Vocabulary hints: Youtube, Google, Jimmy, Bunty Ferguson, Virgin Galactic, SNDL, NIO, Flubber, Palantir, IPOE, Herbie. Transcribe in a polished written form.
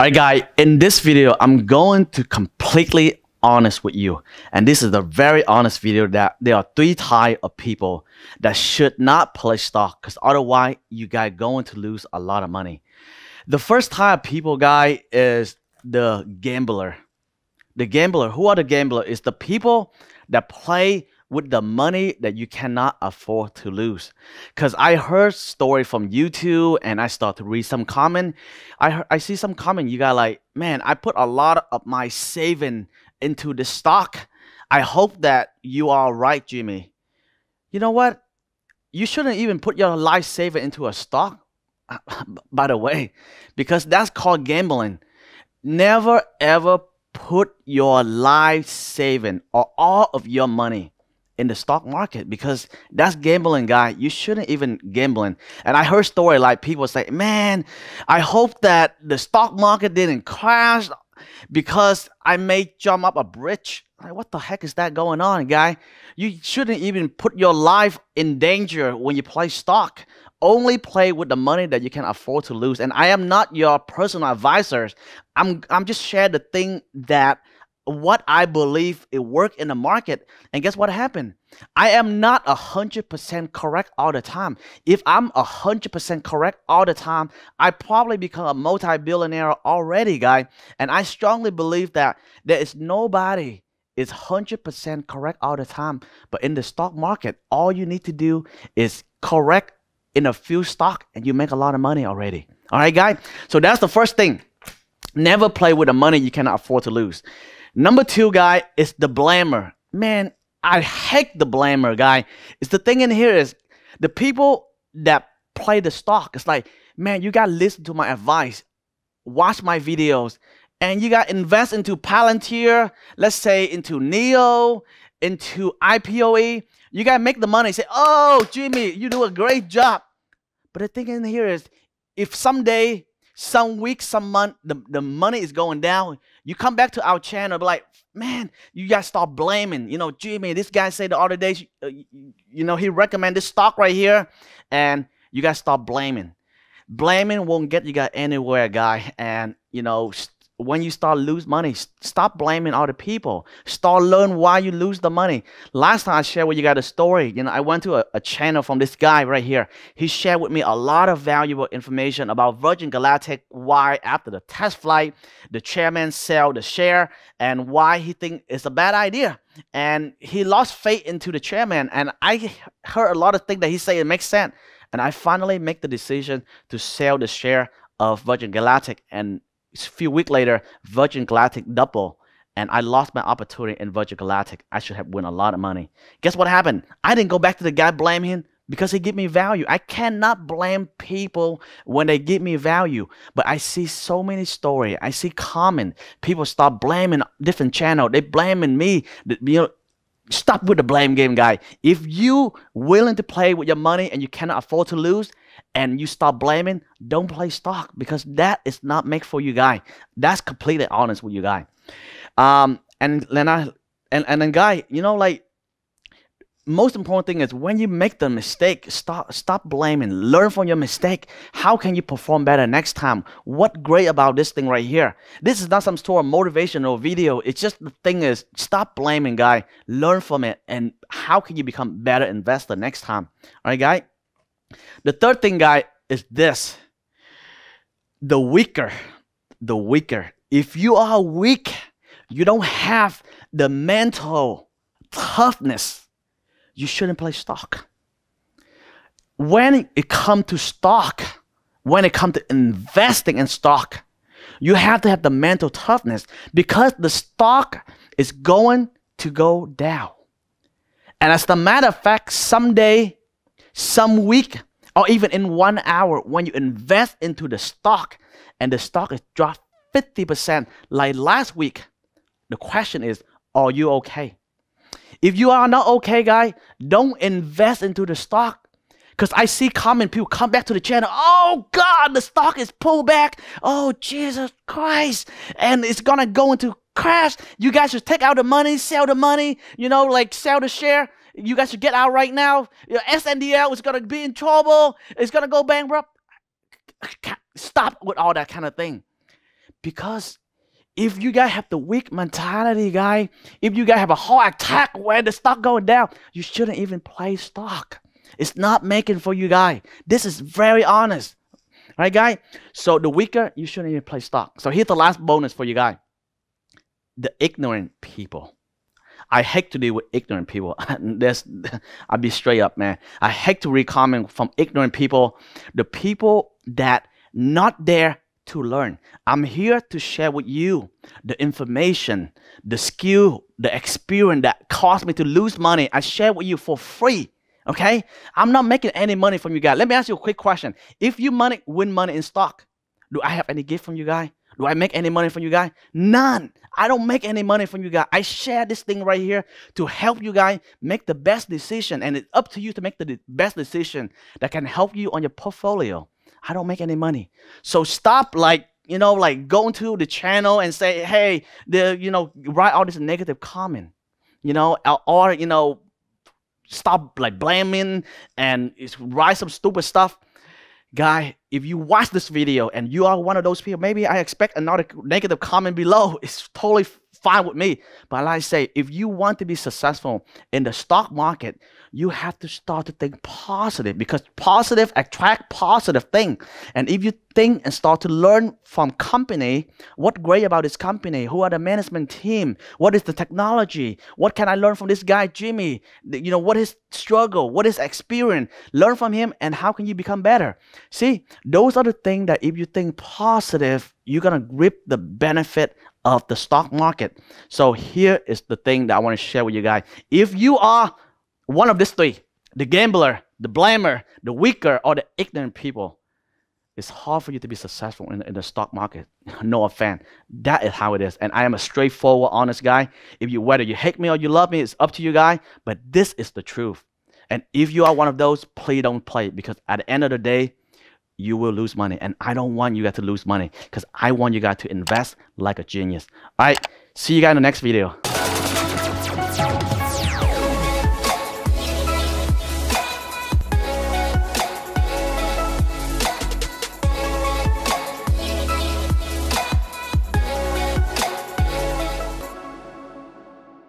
All right, guys, in this video, I'm going to completely honest with you. And this is a very honest video that there are three types of people that should not play stock because otherwise you guys going to lose a lot of money. The first type of people, guys, is the gambler. The gambler, who are the gambler? It's the people that play with the money that you cannot afford to lose. Because I heard story from YouTube and I start to read some comment. I see some comment, you got like, man, I put a lot of my saving into the stock. I hope that you are right, Jimmy. You know what? You shouldn't even put your life saver into a stock, by the way, because that's called gambling. Never ever put your life saving or all of your money in the stock market because that's gambling, guy. You shouldn't even gambling. And I heard story like people say, man, I hope that the stock market didn't crash because I may jump up a bridge. Like, what the heck is that going on, guy? You shouldn't even put your life in danger when you play stock. Only play with the money that you can afford to lose. And I am not your personal advisor. I'm just sharing the thing that what I believe it worked in the market. And guess what happened? I am not 100% correct all the time. If I'm 100% correct all the time, I probably become a multi-billionaire already, guy. And I strongly believe that there is nobody is 100% correct all the time. But in the stock market, all you need to do is correct in a few stocks and you make a lot of money already. All right, guy? So that's the first thing. Never play with the money you cannot afford to lose. Number two, guy, is the blamer. Man, I hate the blamer, guy. It's the thing in here is the people that play the stock. It's like, man, you got to listen to my advice, watch my videos, and you got to invest into Palantir, let's say into NIO, into IPOE. You got to make the money. Say, oh, Jimmy, you do a great job. But the thing in here is if someday, some week, some month, the money is going down, you come back to our channel, be like, man, you guys start blaming, you know, Jimmy, this guy said the other day, you know, he recommended this stock right here, and you guys start blaming. Blaming won't get you guys anywhere, guy, and, you know, when you start lose money, stop blaming other people. Start learn why you lose the money. Last time I shared with you guys a story. You know, I went to a channel from this guy right here. He shared with me a lot of valuable information about Virgin Galactic, why after the test flight, the chairman sell the share, and why he think it's a bad idea. And he lost faith into the chairman. And I heard a lot of things that he said it makes sense. And I finally make the decision to sell the share of Virgin Galactic, and a few weeks later, Virgin Galactic double, and I lost my opportunity in Virgin Galactic. I should have won a lot of money. Guess what happened? I didn't go back to the guy blame him because he gave me value. I cannot blame people when they give me value. But I see so many stories. I see comment. People start blaming different channel. They blaming me. You know, stop with the blame game, guy. If you willing to play with your money and you cannot afford to lose, and you stop blaming, don't play stock because that is not made for you, guy. That's completely honest with you, guy. And then, guy, you know, like most important thing is when you make the mistake, stop blaming. Learn from your mistake. How can you perform better next time? What great about this thing right here? This is not some sort of motivational video. It's just the thing is stop blaming, guy. Learn from it, and how can you become better investor next time? All right, guy. The third thing, guy, is this. The weaker. If you are weak, you don't have the mental toughness, you shouldn't play stock. When it comes to stock, when it comes to investing in stock, you have to have the mental toughness because the stock is going to go down. And as a matter of fact, someday, some week, or even in 1 hour, when you invest into the stock and the stock is dropped 50% like last week, the question is, are you okay? If you are not okay, guy, don't invest into the stock. Because I see common people come back to the channel, oh God, the stock is pulled back. Oh Jesus Christ. And it's going to go into crash. You guys should take out the money, sell the money, you know, like sell the share. You guys should get out right now. Your SNDL is going to be in trouble. It's going to go bankrupt. Stop with all that kind of thing. Because if you guys have the weak mentality, guys, if you guys have a heart attack when the stock going down, you shouldn't even play stock. It's not making for you guys. This is very honest. Right, guys? So the weaker, you shouldn't even play stock. So here's the last bonus for you guys. The ignorant people. I hate to deal with ignorant people. I'll be straight up, man. I hate to read comments from ignorant people. The people that not there to learn. I'm here to share with you the information, the skill, the experience that caused me to lose money. I share with you for free. Okay, I'm not making any money from you guys. Let me ask you a quick question. If you win money in stock, do I have any gift from you guys? Do I make any money from you guys? None. I don't make any money from you guys. I share this thing right here to help you guys make the best decision. And it's up to you to make the best decision that can help you on your portfolio. I don't make any money. So stop like going to the channel and say, hey, write all this negative comment, or, stop like blaming and write some stupid stuff. Guy, if you watch this video and you are one of those people, maybe I expect another negative comment below. It's totally fine with me. But like I say, if you want to be successful in the stock market, you have to start to think positive, because positive attract positive thing. And if you think and start to learn from company, what great about this company, who are the management team, what is the technology, what can I learn from this guy Jimmy, what is struggle, what is experience, learn from him, and how can you become better? See, those are the things that if you think positive, you're gonna reap the benefit of the stock market. So here is the thing that I want to share with you guys. If you are one of these three, the gambler, the blamer, the weaker, or the ignorant people, it's hard for you to be successful in the stock market. No offense. That is how it is. And I am a straightforward, honest guy. If you, whether you hate me or you love me, it's up to you guys. But this is the truth. And if you are one of those, please don't play, because at the end of the day, you will lose money. And I don't want you guys to lose money, because I want you guys to invest like a genius. All right. See you guys in the next video.